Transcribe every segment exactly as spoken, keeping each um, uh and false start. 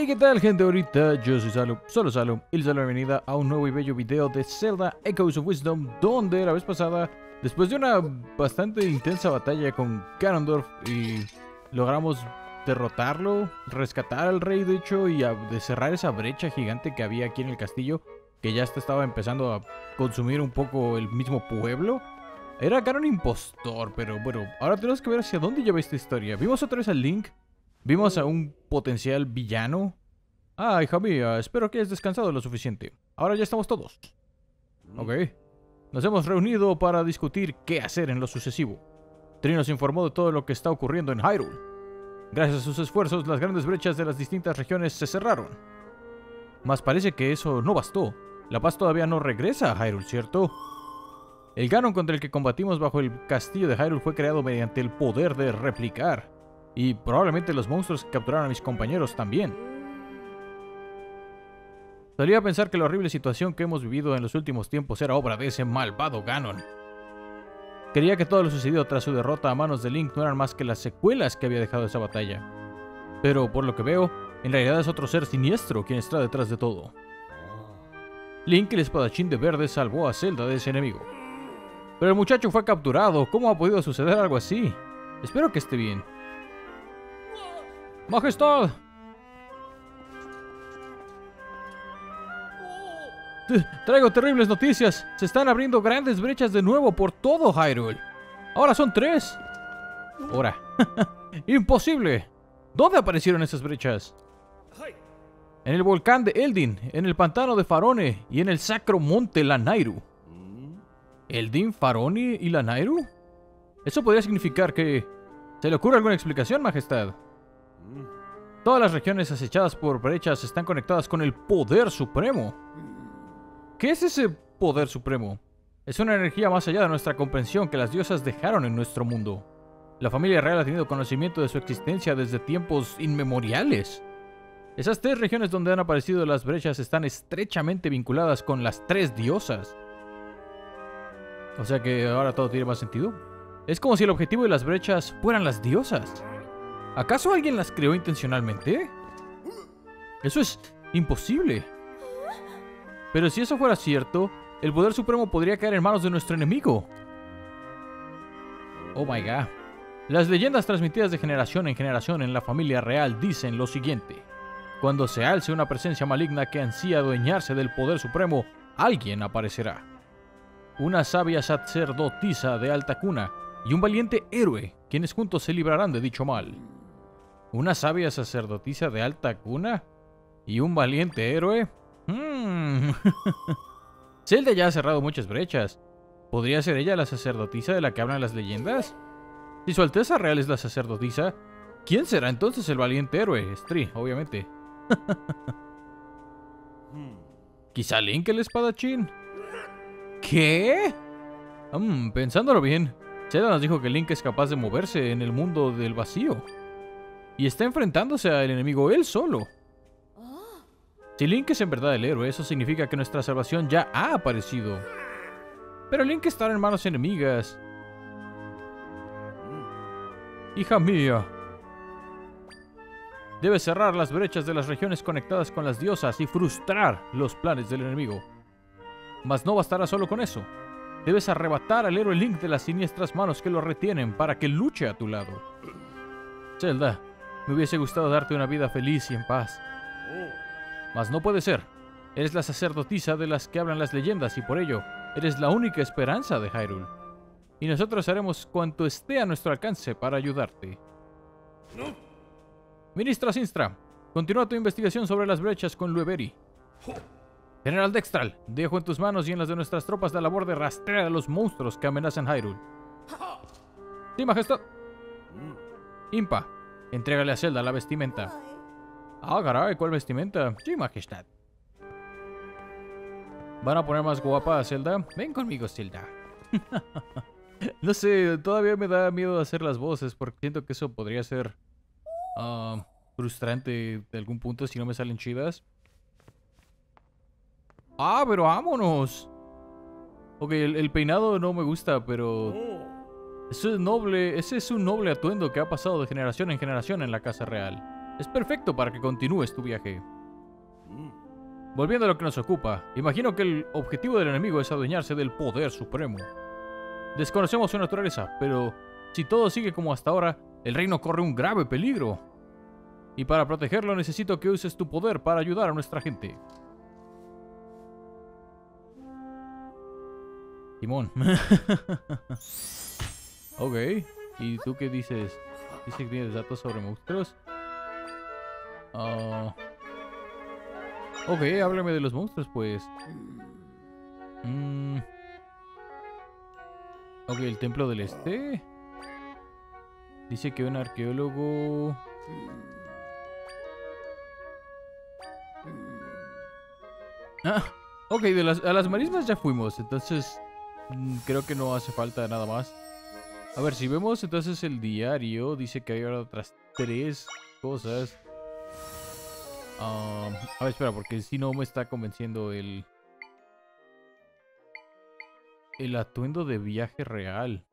Hey, ¿qué tal, gente? Ahorita yo soy Salo, solo Salo, y les doy la bienvenida a un nuevo y bello video de Zelda Echoes of Wisdom, donde la vez pasada, después de una bastante intensa batalla con Ganondorf, y logramos derrotarlo, rescatar al rey, de hecho, y a, de cerrar esa brecha gigante que había aquí en el castillo, que ya hasta estaba empezando a consumir un poco el mismo pueblo. Era Ganon impostor, pero bueno, ahora tenemos que ver hacia dónde lleva esta historia. Vimos otra vez al Link, vimos a un potencial villano. Ah, hija mía, espero que hayas descansado lo suficiente. Ahora ya estamos todos. Ok. Nos hemos reunido para discutir qué hacer en lo sucesivo. Tri nos informó de todo lo que está ocurriendo en Hyrule. Gracias a sus esfuerzos, las grandes brechas de las distintas regiones se cerraron. Mas parece que eso no bastó. La paz todavía no regresa a Hyrule, ¿cierto? El Ganon contra el que combatimos bajo el castillo de Hyrule fue creado mediante el poder de replicar. Y probablemente los monstruos que capturaron a mis compañeros también. Solía pensar que la horrible situación que hemos vivido en los últimos tiempos era obra de ese malvado Ganon. Creía que todo lo sucedido tras su derrota a manos de Link no eran más que las secuelas que había dejado esa batalla. Pero, por lo que veo, en realidad es otro ser siniestro quien está detrás de todo. Link, el espadachín de verde, salvó a Zelda de ese enemigo. Pero el muchacho fue capturado. ¿Cómo ha podido suceder algo así? Espero que esté bien. ¡Majestad! Traigo terribles noticias. Se están abriendo grandes brechas de nuevo por todo Hyrule. Ahora son tres. Ahora. ¡Imposible! ¿Dónde aparecieron esas brechas? En el volcán de Eldin, en el pantano de Farone y en el sacro monte Lanayru. ¿Eldin, Farone y Lanayru? Eso podría significar que... ¿Se le ocurre alguna explicación, Majestad? Todas las regiones acechadas por brechas están conectadas con el Poder Supremo. ¿Qué es ese Poder Supremo? Es una energía más allá de nuestra comprensión que las diosas dejaron en nuestro mundo. La familia real ha tenido conocimiento de su existencia desde tiempos inmemoriales. Esas tres regiones donde han aparecido las brechas están estrechamente vinculadas con las tres diosas. O sea que ahora todo tiene más sentido. Es como si el objetivo de las brechas fueran las diosas. ¿Acaso alguien las creó intencionalmente? Eso es imposible. Pero si eso fuera cierto, el Poder Supremo podría caer en manos de nuestro enemigo. Oh my god. Las leyendas transmitidas de generación en generación en la familia real dicen lo siguiente. Cuando se alce una presencia maligna que ansía adueñarse del Poder Supremo, alguien aparecerá. Una sabia sacerdotisa de alta cuna y un valiente héroe, quienes juntos se librarán de dicho mal. ¿Una sabia sacerdotisa de alta cuna? ¿Y un valiente héroe? Hmm. Zelda ya ha cerrado muchas brechas. ¿Podría ser ella la sacerdotisa de la que hablan las leyendas? Si su alteza real es la sacerdotisa, ¿quién será entonces el valiente héroe? Stri, obviamente. ¿Quizá Link el espadachín? ¿Qué? Mm, pensándolo bien, Zelda nos dijo que Link es capaz de moverse en el mundo del vacío. Y está enfrentándose al enemigo él solo. Si Link es en verdad el héroe, eso significa que nuestra salvación ya ha aparecido. Pero Link está en manos enemigas. Hija mía. Debe cerrar las brechas de las regiones conectadas con las diosas y frustrar los planes del enemigo. Mas no bastará solo con eso. Debes arrebatar al héroe Link de las siniestras manos que lo retienen para que luche a tu lado. Zelda, me hubiese gustado darte una vida feliz y en paz. Mas no puede ser. Eres la sacerdotisa de las que hablan las leyendas y por ello, eres la única esperanza de Hyrule. Y nosotros haremos cuanto esté a nuestro alcance para ayudarte. Ministra Sinstra, continúa tu investigación sobre las brechas con Lueveri. General Dextral, dejo en tus manos y en las de nuestras tropas la labor de rastrear a los monstruos que amenazan Hyrule. Sí, Majestad. Impa, entrégale a Zelda la vestimenta. Ah, caray, ¿cuál vestimenta? Sí, Majestad. ¿Van a poner más guapa a Zelda? Ven conmigo, Zelda. No sé, todavía me da miedo hacer las voces porque siento que eso podría ser uh, frustrante de algún punto si no me salen chidas. Ah, pero vámonos. Ok, el, el peinado no me gusta, pero... Eso es noble, ese es un noble atuendo que ha pasado de generación en generación en la Casa Real. Es perfecto para que continúes tu viaje. Volviendo a lo que nos ocupa, imagino que el objetivo del enemigo es adueñarse del poder supremo. Desconocemos su naturaleza, pero si todo sigue como hasta ahora, el reino corre un grave peligro. Y para protegerlo necesito que uses tu poder para ayudar a nuestra gente. Timón. Ok. ¿Y tú qué dices? Dice que tienes datos sobre monstruos. Uh... Ok, háblame de los monstruos, pues. Mm... Ok, el templo del este. Dice que un arqueólogo... Ah, ok, de las, a las marismas ya fuimos, entonces creo que no hace falta nada más. A ver, si vemos entonces el diario, dice que hay ahora otras tres cosas. Um, a ver, espera, porque si no me está convenciendo el... El atuendo de viaje real.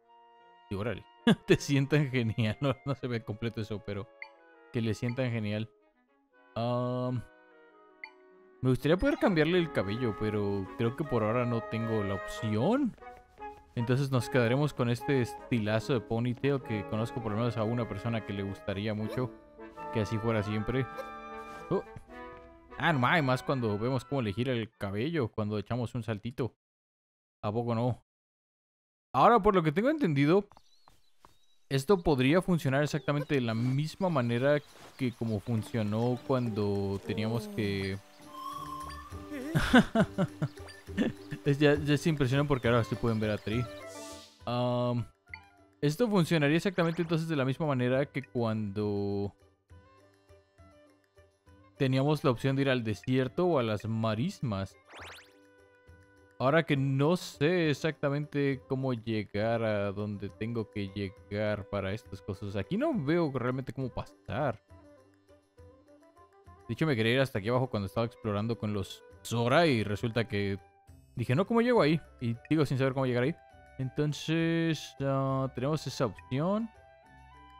Y órale, te sientan genial. No, no se ve completo eso, pero que le sientan genial. Um, me gustaría poder cambiarle el cabello, pero creo que por ahora no tengo la opción. Entonces nos quedaremos con este estilazo de ponytail que conozco por lo menos a una persona que le gustaría mucho que así fuera siempre. Oh. Ah, no hay más cuando vemos cómo le gira el cabello cuando echamos un saltito. ¿A poco no? Ahora, por lo que tengo entendido, esto podría funcionar exactamente de la misma manera que como funcionó cuando teníamos que... ya, ya se impresionan porque ahora sí pueden ver a Tri. Um, esto funcionaría exactamente entonces de la misma manera que cuando... teníamos la opción de ir al desierto o a las marismas. Ahora que no sé exactamente cómo llegar a donde tengo que llegar para estas cosas. Aquí no veo realmente cómo pasar. De hecho, me quería ir hasta aquí abajo cuando estaba explorando con los Zora y resulta que dije, no, ¿cómo llego ahí? Y digo sin saber cómo llegar ahí. Entonces, uh, tenemos esa opción.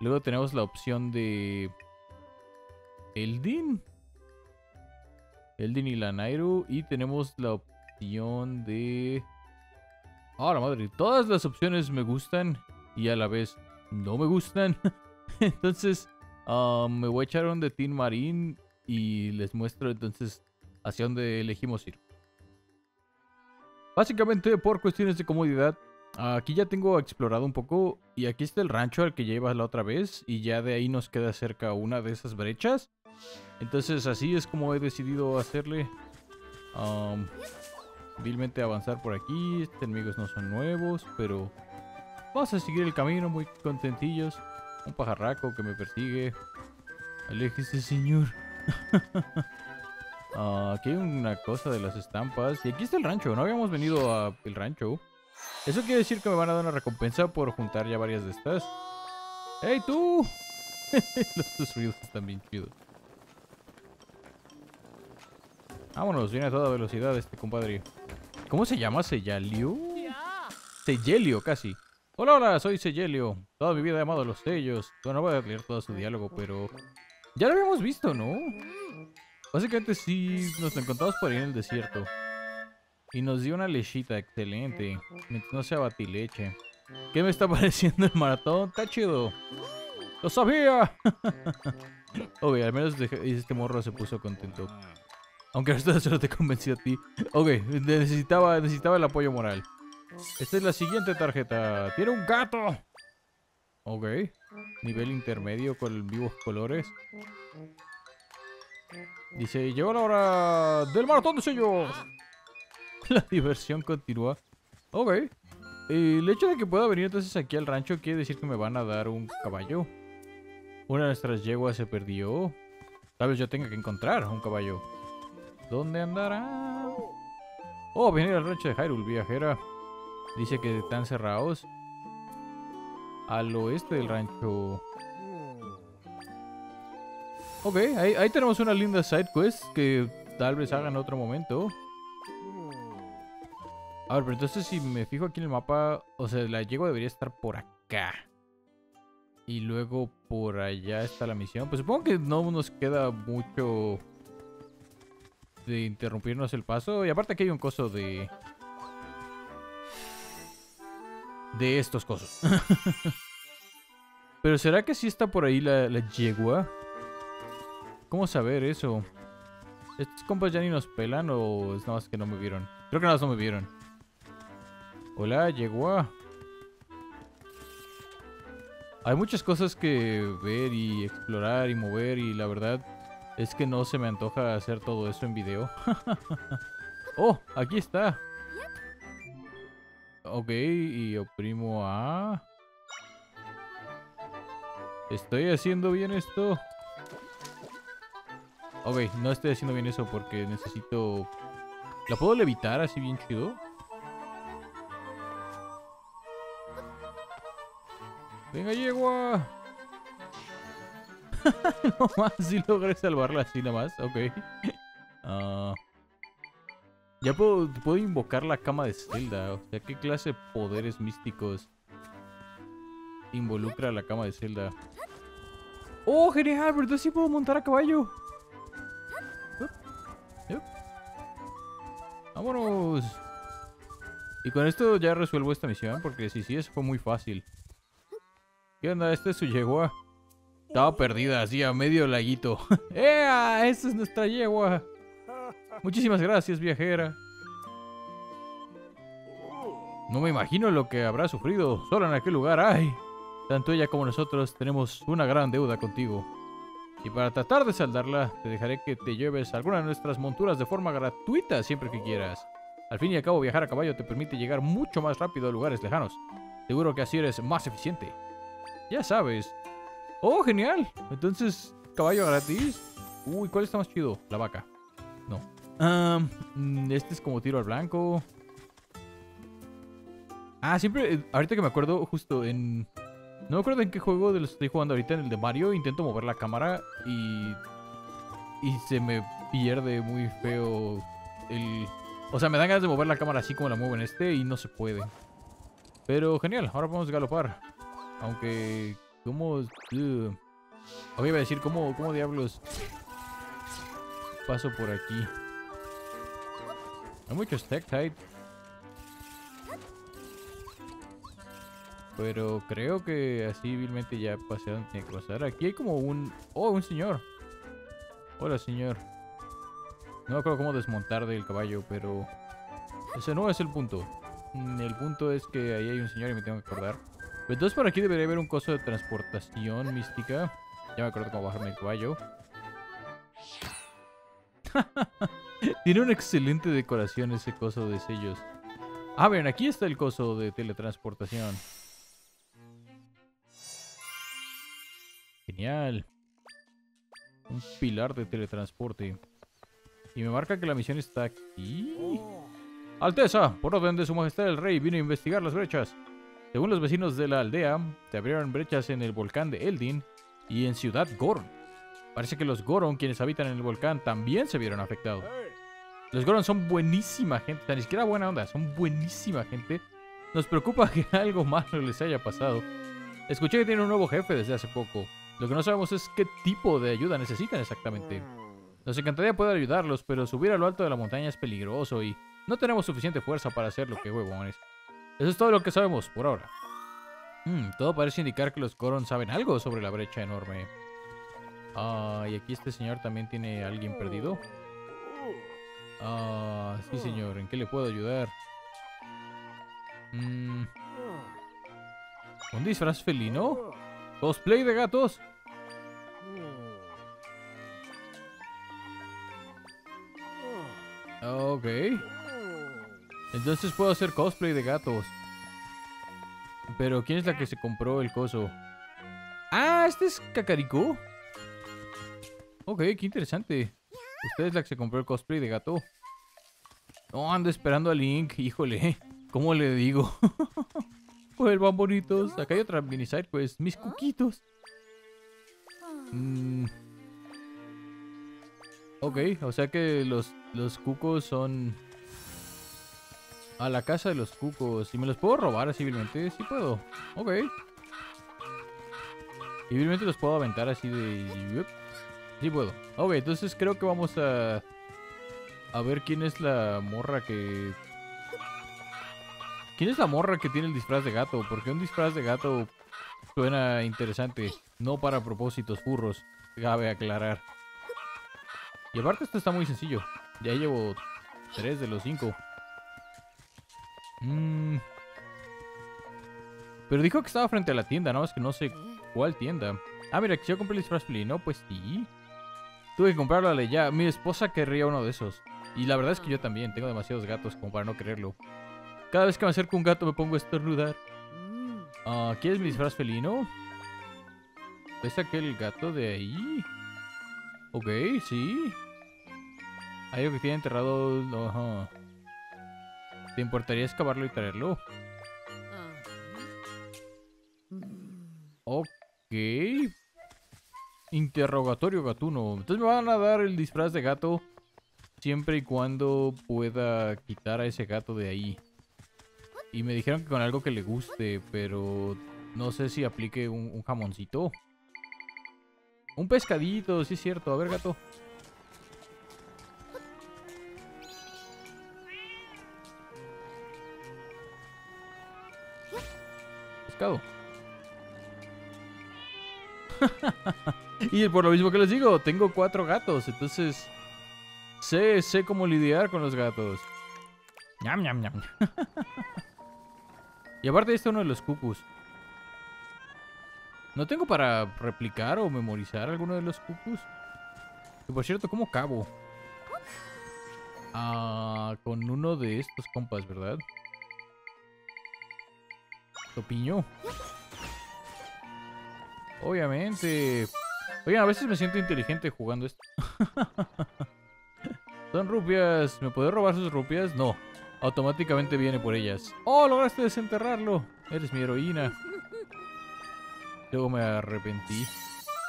Luego tenemos la opción de... Eldin. Eldin y Lanayru. Y tenemos la opción de... ¡Ah, la madre! Todas las opciones me gustan y a la vez no me gustan. Entonces uh, me voy a echar un de Team Marine y les muestro entonces hacia dónde elegimos ir. Básicamente por cuestiones de comodidad, uh, aquí ya tengo explorado un poco y aquí está el rancho al que llevas la otra vez y ya de ahí nos queda cerca una de esas brechas. Entonces así es como he decidido hacerle. Um, Vilmente avanzar por aquí. Estos enemigos no son nuevos, pero vamos a seguir el camino muy contentillos. Un pajarraco que me persigue. Aléjese, señor. uh, aquí hay una cosa de las estampas. Y aquí está el rancho. No habíamos venido al rancho. Eso quiere decir que me van a dar una recompensa por juntar ya varias de estas. ¡Hey, tú! Los dos ruidos están bien chidos. Vámonos, viene a toda velocidad este compadre. ¿Cómo se llama? ¿Seyelio? Seyelio, casi. Hola, hola, soy Seyelio. Toda mi vida he amado los sellos. Bueno, no voy a leer todo su diálogo, pero... ya lo habíamos visto, ¿no? Básicamente sí, nos lo encontramos por ahí en el desierto. Y nos dio una lechita excelente. No sea batileche. ¿Qué me está pareciendo el maratón? ¡Está chido! ¡Lo sabía! Obvio, al menos este morro se puso contento. Aunque esto solo te convencí a ti. Ok, necesitaba, necesitaba el apoyo moral. Esta es la siguiente tarjeta. ¡Tiene un gato! Ok. Nivel intermedio con vivos colores. Dice, llegó la hora del maratón de sellos. La diversión continúa. Ok. El hecho de que pueda venir entonces aquí al rancho quiere decir que me van a dar un caballo. Una de nuestras yeguas se perdió. Tal vez yo tenga que encontrar un caballo. ¿Dónde andará? Oh, viene al rancho de Hyrule, viajera. Dice que están cerrados. Al oeste del rancho. Ok, ahí, ahí tenemos una linda side quest que tal vez haga en otro momento. A ver, pero entonces si me fijo aquí en el mapa, o sea, la yegua debería estar por acá. Y luego por allá está la misión. Pues supongo que no nos queda mucho de interrumpirnos el paso. Y aparte aquí hay un coso de... de estos cosos. Pero ¿será que sí está por ahí la, la yegua? ¿Cómo saber eso? ¿Estos compas ya ni nos pelan o es nada más que no me vieron? Creo que nada más no me vieron. Hola, yegua. Hay muchas cosas que ver y explorar y mover y la verdad es que no se me antoja hacer todo eso en video. ¡Oh! Aquí está. Ok, y oprimo a... ¿Estoy haciendo bien esto? Ok, no estoy haciendo bien eso porque necesito... ¿La puedo levitar así bien chido? ¡Venga, yegua! No más, si logré salvarla así nada más. Ok. Uh, ya puedo, puedo invocar la cama de Zelda. O sea, ¿qué clase de poderes místicos involucra la cama de Zelda? ¡Oh, genial! ¿Verdad? Sí puedo montar a caballo. Uh, uh. ¡Vámonos! Y con esto ya resuelvo esta misión porque si sí, eso fue muy fácil. ¿Qué onda? Este es su yegua. Estaba perdida, así a medio laguito. ¡Ea! ¡Esa es nuestra yegua! Muchísimas gracias, viajera. No me imagino lo que habrá sufrido sola en aquel lugar. ¡Ay! Tanto ella como nosotros tenemos una gran deuda contigo. Y para tratar de saldarla, te dejaré que te lleves alguna de nuestras monturas de forma gratuita siempre que quieras. Al fin y al cabo, viajar a caballo te permite llegar mucho más rápido a lugares lejanos. Seguro que así eres más eficiente. Ya sabes. ¡Oh, genial! Entonces, caballo gratis. Uy, ¿cuál está más chido? La vaca. No. Um, este es como tiro al blanco. Ah, siempre... Ahorita que me acuerdo, justo en... No me acuerdo en qué juego de los que estoy jugando ahorita, en el de Mario. Intento mover la cámara y... Y se me pierde muy feo el... O sea, me dan ganas de mover la cámara así como la muevo en este y no se puede. Pero genial, ahora podemos galopar. Aunque... ¿Cómo? Uh. Oye, iba a decir, ¿cómo, ¿cómo diablos paso por aquí? Hay muchos Tektite. Pero creo que así vilmente ya pasé donde tenía que pasar. Aquí hay como un... ¡Oh, un señor! Hola, señor. No me acuerdo cómo desmontar del caballo, pero... Ese no es el punto. El punto es que ahí hay un señor y me tengo que acordar. Entonces por aquí debería haber un coso de transportación mística. Ya me acuerdo cómo bajarme el caballo. Tiene una excelente decoración ese coso de sellos. Ah, ven, aquí está el coso de teletransportación. Genial. Un pilar de teletransporte. Y me marca que la misión está aquí. Alteza, por orden de su majestad el rey, vino a investigar las brechas. Según los vecinos de la aldea, se abrieron brechas en el volcán de Eldin y en Ciudad Goron. Parece que los Goron, quienes habitan en el volcán, también se vieron afectados. Los Goron son buenísima gente, o sea, ni siquiera buena onda, son buenísima gente. Nos preocupa que algo malo les haya pasado. Escuché que tienen un nuevo jefe desde hace poco. Lo que no sabemos es qué tipo de ayuda necesitan exactamente. Nos encantaría poder ayudarlos, pero subir a lo alto de la montaña es peligroso y no tenemos suficiente fuerza para hacer lo que huevones. Eso es todo lo que sabemos por ahora. Hmm, todo parece indicar que los Goron saben algo sobre la brecha enorme. Ah, y aquí este señor también tiene a alguien perdido. Ah, sí señor, ¿en qué le puedo ayudar? Hmm, ¿un disfraz felino? ¿Cosplay de gatos? Ok. Entonces puedo hacer cosplay de gatos. Pero ¿quién es la que se compró el coso? Ah, ¿este es Kakariko? Ok, qué interesante. Usted es la que se compró el cosplay de gato. No, ando esperando a Link. Híjole, ¿cómo le digo? Vuelvan bonitos. Acá hay otra mini side, pues. Mis cuquitos. Mm. Ok, o sea que los, los cucos son... A la casa de los cucos. ¿Y me los puedo robar civilmente? Sí puedo. Ok. Y obviamente los puedo aventar así de... Sí puedo. Ok, entonces creo que vamos a... A ver quién es la morra que... ¿Quién es la morra que tiene el disfraz de gato? Porque un disfraz de gato suena interesante. No para propósitos furros, cabe aclarar. Y aparte esto está muy sencillo. Ya llevo tres de los cinco. Mm. Pero dijo que estaba frente a la tienda, nada más que no sé cuál tienda. Ah, mira, que yo compré el disfraz felino, pues sí. Tuve que comprarlo a la ya. Mi esposa querría uno de esos. Y la verdad es que yo también tengo demasiados gatos como para no quererlo. Cada vez que me acerco a un gato me pongo a estornudar. Uh, ¿Quieres mi disfraz felino? ¿Es aquel gato de ahí? Ok, sí. Hay algo que tiene enterrado... Ajá. ¿Te importaría excavarlo y traerlo? Ok. Interrogatorio gatuno. Entonces me van a dar el disfraz de gato siempre y cuando pueda quitar a ese gato de ahí. Y me dijeron que con algo que le guste, pero no sé si aplique un, un jamoncito. Un pescadito, sí es cierto. A ver, gato. Pescado. Y por lo mismo que les digo, tengo cuatro gatos, entonces sé, sé cómo lidiar con los gatos. Ñam, ñam, ñam. Y aparte este es uno de los cucus. ¿No tengo para replicar o memorizar alguno de los cucus? Y por cierto, ¿cómo cabo? Ah, con uno de estos compas, ¿verdad? Topiño. Obviamente. Oigan, a veces me siento inteligente jugando esto. Son rupias. ¿Me puedo robar sus rupias? No. Automáticamente viene por ellas. ¡Oh, lograste desenterrarlo! Eres mi heroína. Luego me arrepentí.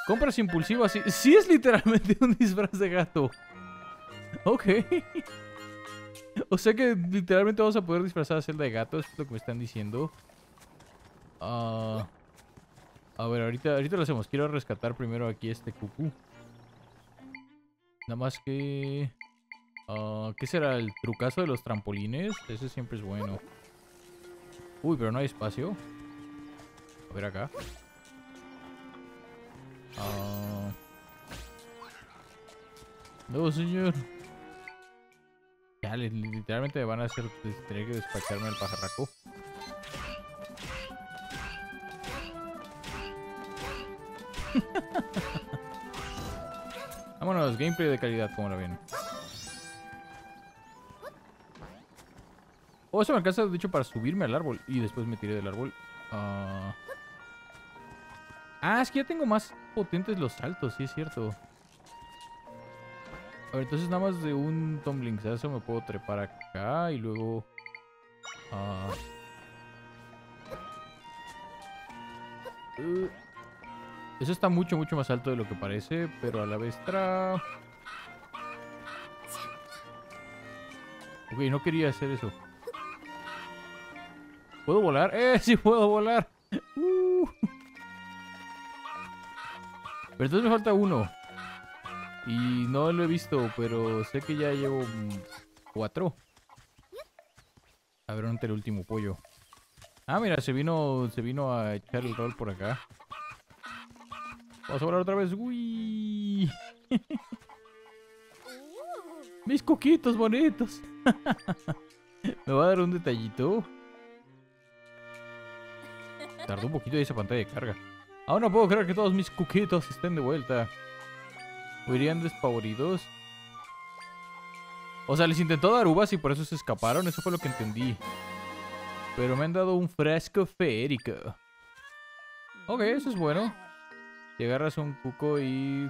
Compras impulsivas. Sí, sí es literalmente un disfraz de gato. Ok. O sea que literalmente vamos a poder disfrazar a Zelda de gato. Es lo que me están diciendo. Ah... Uh... A ver, ahorita, ahorita lo hacemos. Quiero rescatar primero aquí este cucú. Nada más que... Uh, ¿Qué será? ¿El trucazo de los trampolines? Ese siempre es bueno. Uy, pero no hay espacio. A ver acá. Uh... No, señor. Ya, literalmente me van a hacer... Tener que despacharme al pajarraco. Vámonos, gameplay de calidad, como lo ven. Oh, eso me alcanza, de hecho, para subirme al árbol. Y después me tiré del árbol. uh... Ah, es que ya tengo más potentes los saltos, sí es cierto. A ver, entonces nada más de un tumblingzazo me puedo trepar acá. Y luego uh... Uh... Eso está mucho, mucho más alto de lo que parece, pero a la vez tra... Ok, no quería hacer eso. ¿Puedo volar? ¡Eh, sí puedo volar! Uh. Pero entonces me falta uno. Y no lo he visto, pero sé que ya llevo cuatro. A ver, ante el último pollo. Ah, mira, se vino, se vino a echar el rol por acá. Vamos a volar otra vez. ¡Uy! Mis coquitos bonitos. Me va a dar un detallito. Tardó un poquito esa pantalla de carga. Aún no puedo creer que todos mis coquitos estén de vuelta. ¿O irían despavoridos? O sea, les intentó dar uvas y por eso se escaparon. Eso fue lo que entendí. Pero me han dado un fresco feérico. Ok, eso es bueno. Te agarras un cuco y...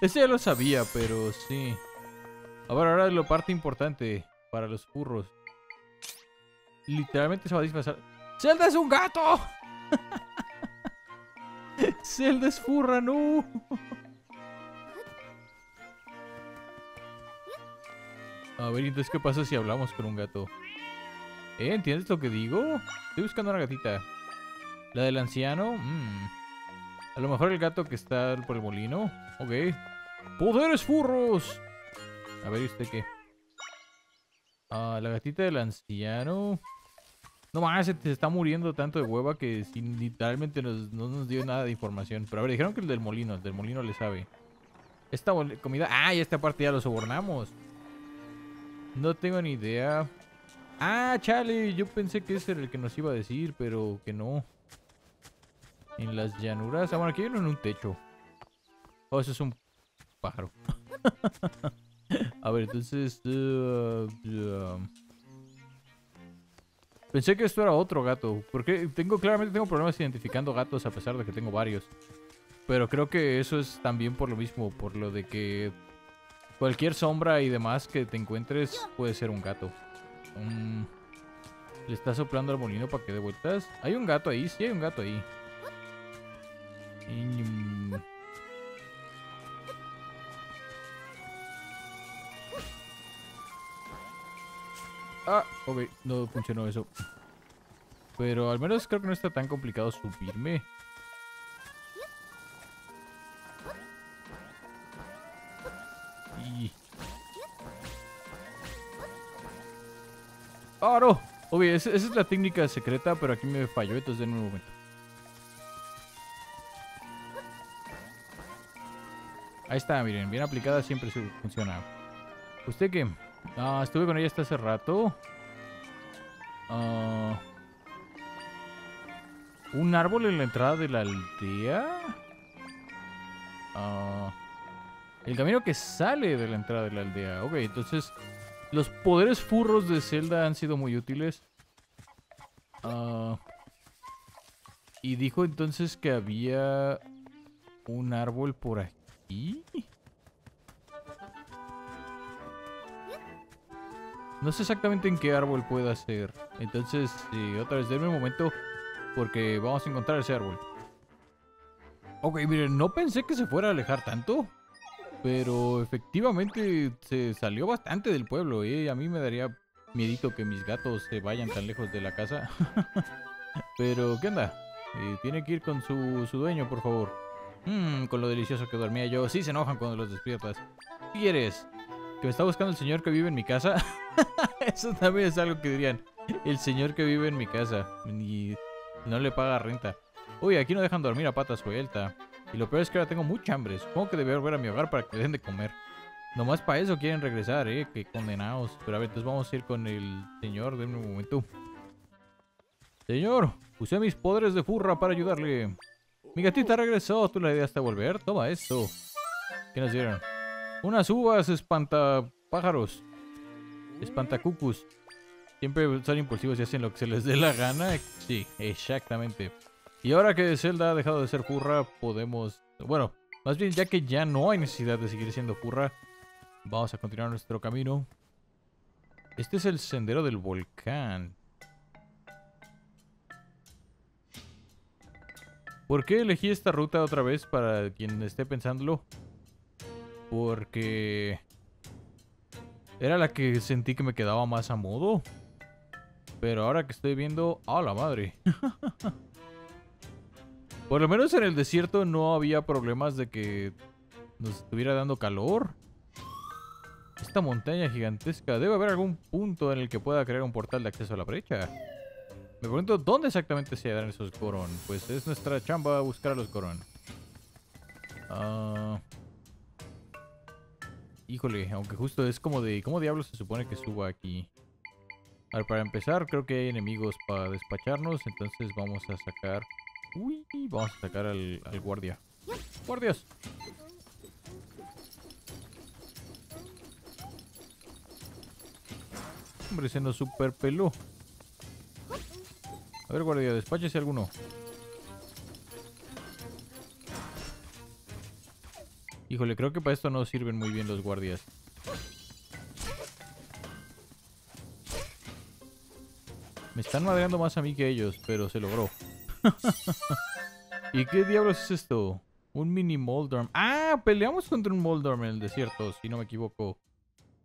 Ese ya lo sabía, pero sí. A ver, ahora la parte importante para los furros. Literalmente se va a disfrazar. ¡Zelda es un gato! ¡Zelda es furra, no! A ver, entonces, ¿qué pasa si hablamos con un gato? ¿Eh? ¿Entiendes lo que digo? Estoy buscando una gatita. ¿La del anciano? Mmm... A lo mejor el gato que está por el molino. Ok. ¡Poderes furros! A ver, ¿y usted qué? Ah, la gatita del anciano. No más, se te está muriendo tanto de hueva que sin, literalmente nos, no nos dio nada de información. Pero a ver, dijeron que el del molino, el del molino le sabe. Esta comida... Ah, y esta parte ya lo sobornamos. No tengo ni idea. Ah, chale, yo pensé que ese era el que nos iba a decir, pero que no. En las llanuras... Ah, bueno, aquí hay uno en un techo. Oh, eso es un pájaro. A ver, entonces... Uh, uh, pensé que esto era otro gato. Porque tengo claramente tengo problemas identificando gatos a pesar de que tengo varios. Pero creo que eso es también por lo mismo. Por lo de que cualquier sombra y demás que te encuentres puede ser un gato. Um, Le está soplando al molino para que dé vueltas. Hay un gato ahí, sí hay un gato ahí. Y, um, ah, ok, no funcionó eso. Pero al menos creo que no está tan complicado subirme. Y... ¡ah, no! Ok, esa, esa es la técnica secreta, pero aquí me falló, entonces denme un momento. Ahí está, miren, bien aplicada siempre funciona. ¿Usted qué? Ah, estuve con ella hasta hace rato. Ah, ¿un árbol en la entrada de la aldea? Ah, el camino que sale de la entrada de la aldea. Ok, entonces los poderes furros de Zelda han sido muy útiles. Ah, y dijo entonces que había un árbol por aquí. No sé exactamente en qué árbol pueda ser. Entonces, sí, otra vez, denme un momento. Porque vamos a encontrar ese árbol. Ok, miren, no pensé que se fuera a alejar tanto. Pero efectivamente se salió bastante del pueblo. Y a mí me daría miedito que mis gatos se vayan tan lejos de la casa. Pero, ¿qué onda? Eh, tiene que ir con su, su dueño, por favor. Mmm, con lo delicioso que dormía yo. Sí se enojan cuando los despiertas. ¿Qué quieres? Que me está buscando el señor que vive en mi casa. Eso también es algo que dirían. El señor que vive en mi casa. Y no le paga renta. Uy, aquí no dejan dormir a pata suelta. Y lo peor es que ahora tengo mucha hambre. Supongo que debería volver a mi hogar para que le den de comer. Nomás para eso quieren regresar, eh. Que condenados. Pero a ver, entonces vamos a ir con el señor. Denme un momento. Señor, usé mis poderes de furra para ayudarle. Mi gatita regresó. Tú la ideaste a volver. Toma esto. ¿Qué nos dieron? Unas uvas espantapájaros. Espantacucus. Siempre son impulsivos y hacen lo que se les dé la gana. Sí, exactamente. Y ahora que Zelda ha dejado de ser furra, podemos... Bueno, más bien ya que ya no hay necesidad de seguir siendo furra, vamos a continuar nuestro camino. Este es el sendero del volcán. ¿Por qué elegí esta ruta otra vez? Para quien esté pensándolo. Porque era la que sentí que me quedaba más a modo. Pero ahora que estoy viendo... ¡Ah, la madre! Por lo menos en el desierto no había problemas de que nos estuviera dando calor. Esta montaña gigantesca. Debe haber algún punto en el que pueda crear un portal de acceso a la brecha. Me pregunto dónde exactamente se hallan esos Goron. Pues es nuestra chamba buscar a los Goron. Ah... Uh... Híjole, aunque justo es como de... ¿Cómo diablos se supone que suba aquí? A ver, para empezar, creo que hay enemigos para despacharnos. Entonces vamos a sacar... Uy, vamos a sacar al, al guardia. ¡Guardias! Hombre, se nos superpeló. A ver, guardia, despáchese alguno. Híjole, creo que para esto no sirven muy bien los guardias. Me están madreando más a mí que ellos, pero se logró. ¿Y qué diablos es esto? Un mini Moldorm. ¡Ah! Peleamos contra un Moldorm en el desierto, si no me equivoco.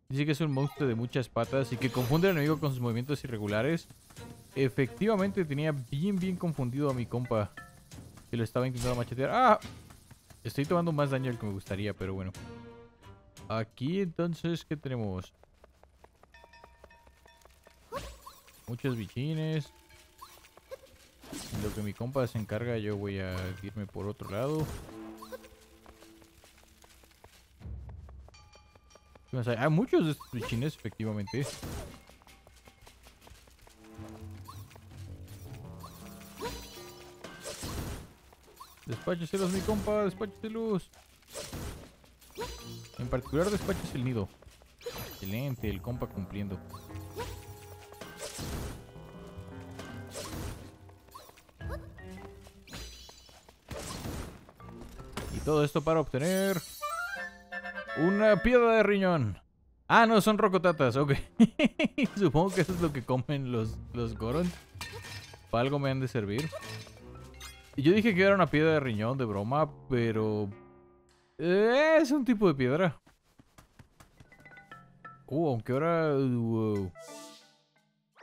Dice que es un monstruo de muchas patas y que confunde al enemigo con sus movimientos irregulares. Efectivamente tenía bien bien confundido a mi compa. que lo estaba intentando machetear. ¡Ah! Estoy tomando más daño del que me gustaría, pero bueno. Aquí entonces, ¿qué tenemos? Muchos bichines. En lo que mi compa se encarga, yo voy a irme por otro lado. ¿Qué más hay? Ah, muchos de estos bichines, efectivamente. Despácheselos, mi compa, despácheselos. En particular, despaches el nido. Excelente, el compa cumpliendo. Y todo esto para obtener una piedra de riñón. Ah, no, son rocotatas, ok. Supongo que eso es lo que comen los, los Goron. Para algo me han de servir. Yo dije que era una piedra de riñón de broma, pero... Eh, es un tipo de piedra. Uh, aunque ahora... Wow.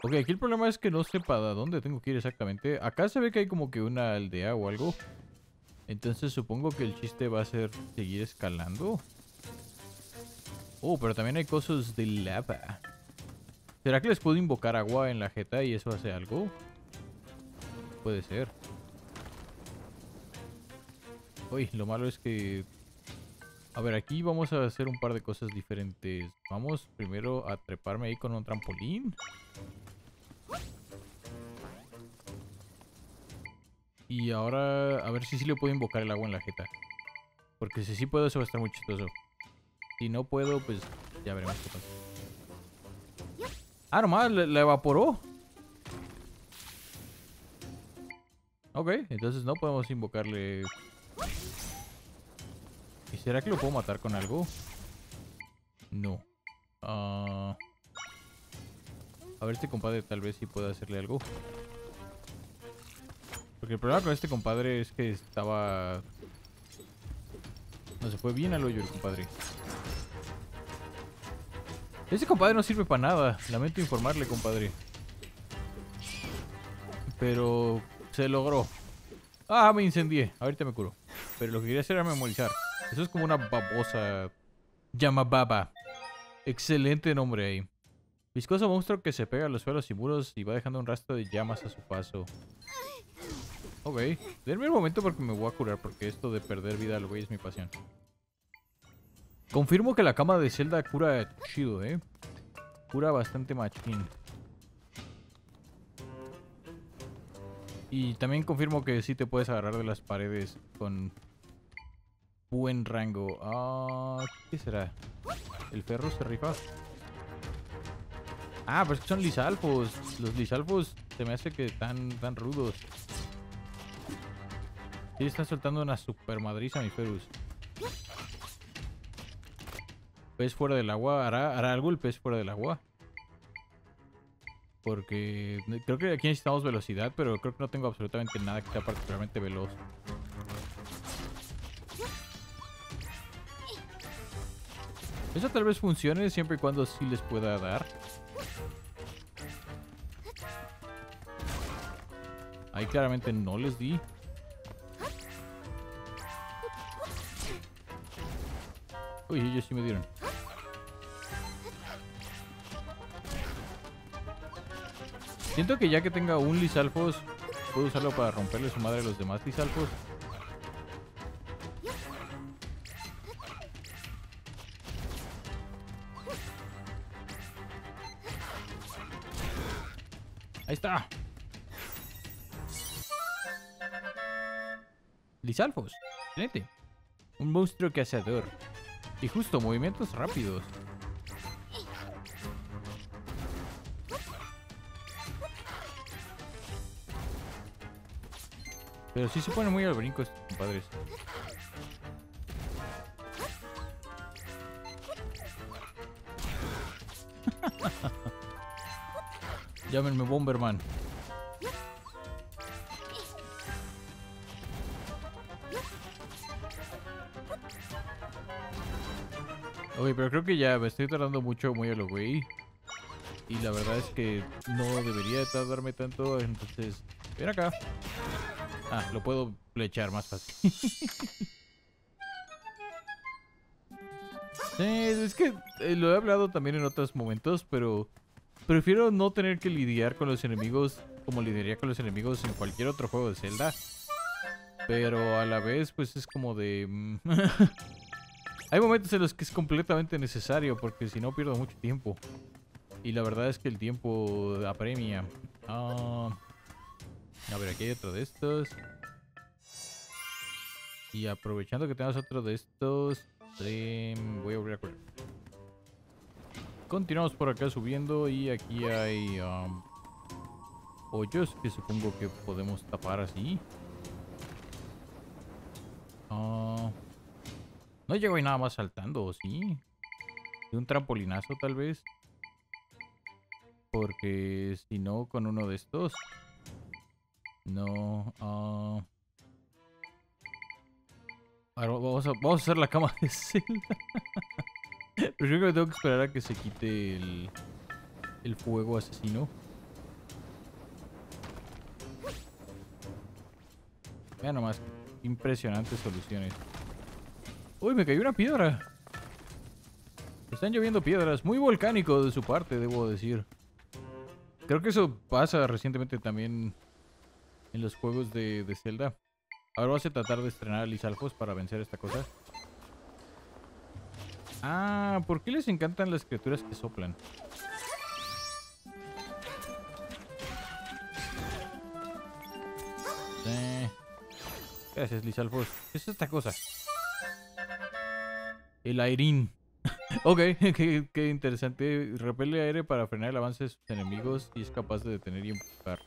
Ok, aquí el problema es que no sé para dónde tengo que ir exactamente. Acá se ve que hay como que una aldea o algo. Entonces supongo que el chiste va a ser seguir escalando. Oh, pero también hay cosas de lava. ¿Será que les puedo invocar agua en la jeta y eso hace algo? Puede ser. Uy, lo malo es que... A ver, aquí vamos a hacer un par de cosas diferentes. Vamos primero a treparme ahí con un trampolín. Y ahora... A ver si sí le puedo invocar el agua en la jeta. Porque si sí puedo, eso va a estar muy chistoso. Si no puedo, pues ya veremos qué pasa. Ah, nomás, la, la evaporó. Ok, entonces no podemos invocarle... ¿Y será que lo puedo matar con algo? No. uh... A ver, este compadre tal vez sí pueda hacerle algo. Porque el problema con este compadre es que estaba... No, se fue bien al hoyo el compadre. Ese compadre no sirve para nada. Lamento informarle, compadre. Pero se logró. Ah, me incendié. Ahorita me curo. Pero lo que quería hacer era memorizar. Eso es como una babosa. Llama baba. Excelente nombre ahí. Viscoso monstruo que se pega a los suelos y muros y va dejando un rastro de llamas a su paso. Ok. Denme un momento porque me voy a curar. Porque esto de perder vida al güey es mi pasión. Confirmo que la cama de Zelda cura chido, eh. Cura bastante machín. Y también confirmo que sí te puedes agarrar de las paredes con buen rango. Ah, ¿qué será? ¿El ferro se rifa? Ah, pero es que son Lizalfos. Los Lizalfos se me hace que están tan rudos. Sí, están soltando una super madriza a mi Ferus. ¿Pez fuera del agua? ¿Hará, ¿Hará algo el pez fuera del agua? Porque creo que aquí necesitamos velocidad, pero creo que no tengo absolutamente nada que sea particularmente veloz. Eso tal vez funcione siempre y cuando sí les pueda dar. Ahí claramente no les di. Uy, ellos sí me dieron. Siento que ya que tenga un Lizalfos, puedo usarlo para romperle su madre a los demás Lizalfos. Ahí está. Lizalfos. Excelente. Un monstruo cazador. Y justo, movimientos rápidos. Pero sí se ponen muy al brinco estos compadres. Llámenme Bomberman. Ok, pero creo que ya me estoy tardando mucho, muy a lo güey. Y la verdad es que no debería tardarme tanto, entonces... Ven acá. Ah, lo puedo flechar más fácil. eh, es que eh, lo he hablado también en otros momentos, pero prefiero no tener que lidiar con los enemigos como lidiaría con los enemigos en cualquier otro juego de Zelda. Pero a la vez, pues es como de... Hay momentos en los que es completamente necesario, porque si no pierdo mucho tiempo. Y la verdad es que el tiempo apremia. Oh. A ver, aquí hay otro de estos. Y aprovechando que tenemos otro de estos, eh, voy a volver a correr. Continuamos por acá subiendo y aquí hay um, hoyos que supongo que podemos tapar así. Uh, no llego ahí nada más saltando, ¿sí? De un trampolinazo tal vez. Porque si no, con uno de estos... No... Uh... Ahora vamos a, vamos a hacer la cama de Zelda. Pero yo creo que tengo que esperar a que se quite el, el fuego asesino. Vean nomás. Impresionantes soluciones. Uy, me cayó una piedra. Están lloviendo piedras. Muy volcánico de su parte, debo decir. Creo que eso pasa recientemente también en los juegos de, de Zelda. Ahora vamos a tratar de estrenar a Lizalfos para vencer esta cosa. Ah, ¿por qué les encantan las criaturas que soplan? Eh... Gracias, Lizalfos. ¿Qué es esta cosa? El Airín. Ok, qué, qué interesante. Repele aire para frenar el avance de sus enemigos y es capaz de detener y empujar.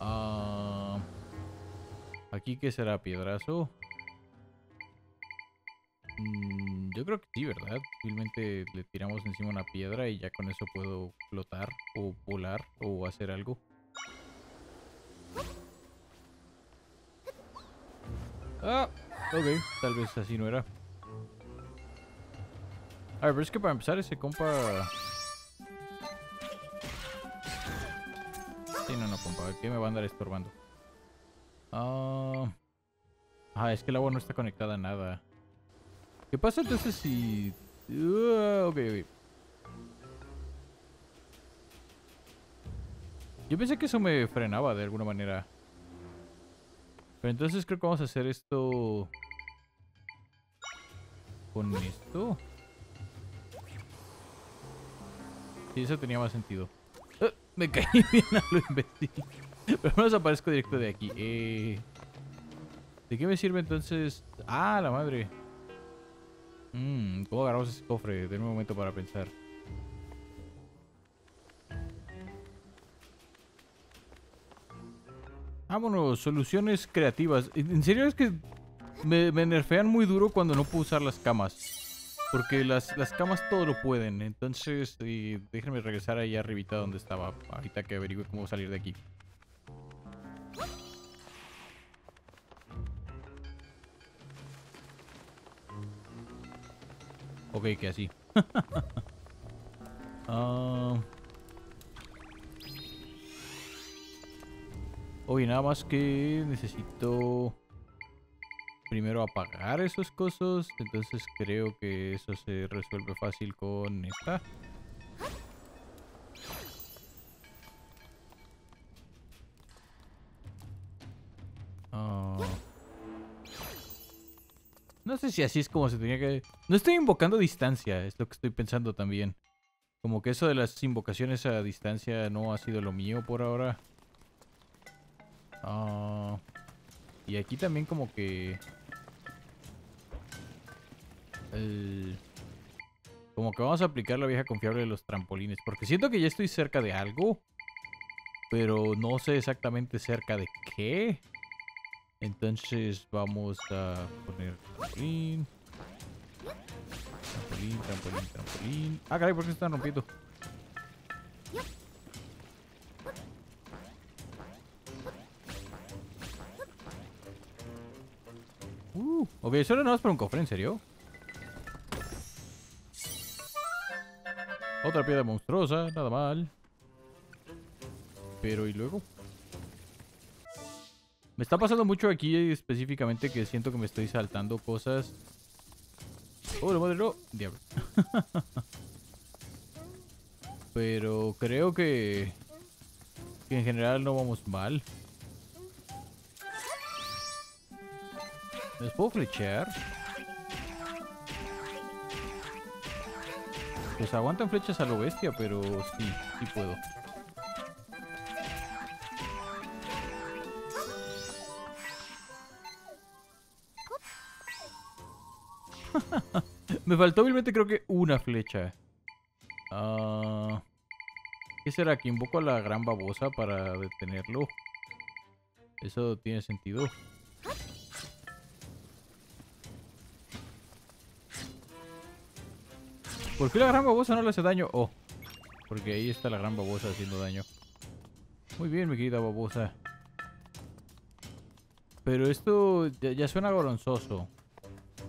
Uh, ¿Aquí qué será? ¿Piedrazo? Mm, yo creo que sí, ¿verdad? Simplemente le tiramos encima una piedra y ya con eso puedo flotar o volar o hacer algo. Ah, ok, tal vez así no era. A ver, pero es que para empezar ese compa... Sí, no, no, compa, ¿qué me va a andar estorbando? Ah, ah, es que el agua no está conectada a nada. ¿Qué pasa entonces si...? Uh, ok, ok. Yo pensé que eso me frenaba de alguna manera. Pero entonces creo que vamos a hacer esto con esto. Sí, eso tenía más sentido. ¡Oh! Me caí bien a lo imbécil. Pero al menos aparezco directo de aquí. Eh... ¿De qué me sirve entonces? ¡Ah, la madre! Mm, ¿Cómo agarramos ese cofre? Denme un momento para pensar. Vámonos, soluciones creativas. En serio es que me, me nerfean muy duro cuando no puedo usar las camas. Porque las, las camas todo lo pueden. Entonces, y déjenme regresar ahí arribita donde estaba. Ahorita que averigüe cómo salir de aquí. Ok, que así. Ah... uh... Oye, nada más que necesito primero apagar esos cosos. Entonces creo que eso se resuelve fácil con esta. Oh. No sé si así es como se tenía que... No estoy invocando distancia, es lo que estoy pensando también. Como que eso de las invocaciones a distancia no ha sido lo mío por ahora. Uh, y aquí también como que el, como que vamos a aplicar la vieja confiable de los trampolines, porque siento que ya estoy cerca de algo, pero no sé exactamente cerca de qué. Entonces vamos a poner trampolín, trampolín, trampolín, trampolín. Ah, caray, ¿por qué se están rompiendo? Uh, ok, solo no es para un cofre, ¿en serio? Otra piedra monstruosa, nada mal. Pero, ¿y luego? Me está pasando mucho aquí específicamente que siento que me estoy saltando cosas. ¡Oh, la madre! ¡Oh, diablo! Pero creo que... que en general no vamos mal. ¿Les puedo flechar? Pues aguantan flechas a lo bestia, pero sí, sí puedo. Me faltó vilmente creo que una flecha. Uh, ¿Qué será? ¿Que invoco a la gran babosa para detenerlo? Eso tiene sentido. ¿Por qué la gran babosa no le hace daño? Oh, porque ahí está la gran babosa haciendo daño. Muy bien, mi querida babosa. Pero esto ya, ya suena goronzoso.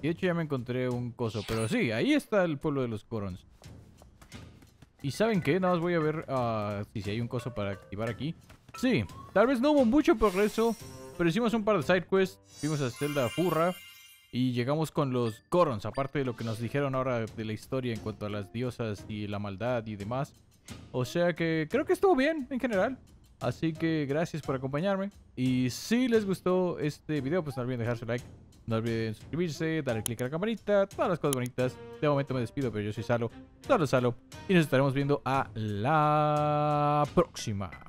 De hecho ya me encontré un coso. Pero sí, ahí está el pueblo de los Gorons. ¿Y saben qué? Nada más voy a ver uh, si, si hay un coso para activar aquí. Sí, tal vez no hubo mucho progreso, pero hicimos un par de side quests. Fuimos a Zelda Furra y llegamos con los Gorons, aparte de lo que nos dijeron ahora de la historia en cuanto a las diosas y la maldad y demás. O sea que creo que estuvo bien en general. Así que gracias por acompañarme. Y si les gustó este video, pues no olviden dejar su like. No olviden suscribirse, darle click a la campanita, todas las cosas bonitas. De momento me despido, pero yo soy Salo, Salo Salo. Y nos estaremos viendo a la próxima.